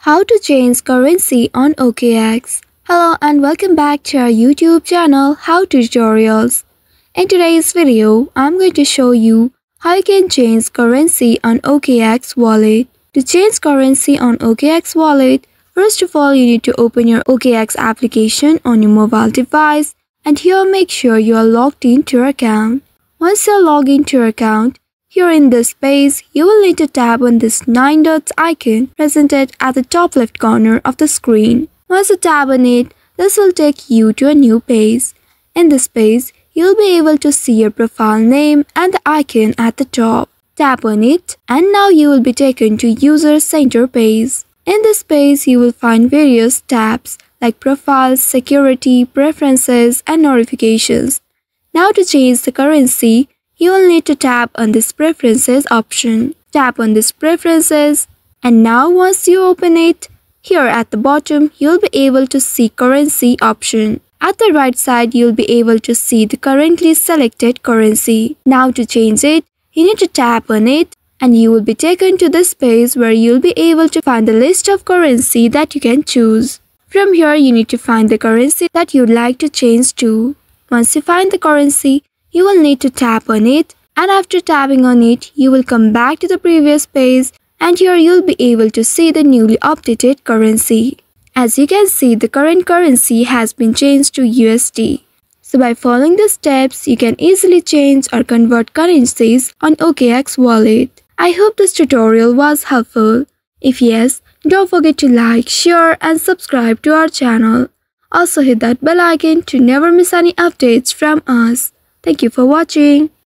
How to change currency on OKX. Hello and welcome back to our YouTube channel How Tutorials. In today's video, I'm going to show you how you can change currency on OKX wallet. To change currency on OKX wallet, first of all you need to open your OKX application on your mobile device, and here make sure you are logged into your account. Once you are logged into your account, here in this space, you will need to tap on this 9 dots icon presented at the top left corner of the screen. Once you tap on it, this will take you to a new page. In this page, you'll be able to see your profile name and the icon at the top. Tap on it and now you will be taken to User Center page. In this page, you will find various tabs like Profiles, Security, Preferences and Notifications. Now to change the currency, you will need to tap on this preferences option. Tap on this preferences and now once you open it, here at the bottom you'll be able to see currency option. At the right side you'll be able to see the currently selected currency. Now to change it, you need to tap on it and you will be taken to this page where you'll be able to find the list of currency that you can choose. From here you need to find the currency that you'd like to change to. Once you find the currency, you will need to tap on it, and after tapping on it, you will come back to the previous page, and here you'll be able to see the newly updated currency. As you can see, the current currency has been changed to USD. So by following the steps, you can easily change or convert currencies on OKX wallet. I hope this tutorial was helpful. If yes, don't forget to like, share and subscribe to our channel. Also hit that bell icon to never miss any updates from us. Thank you for watching.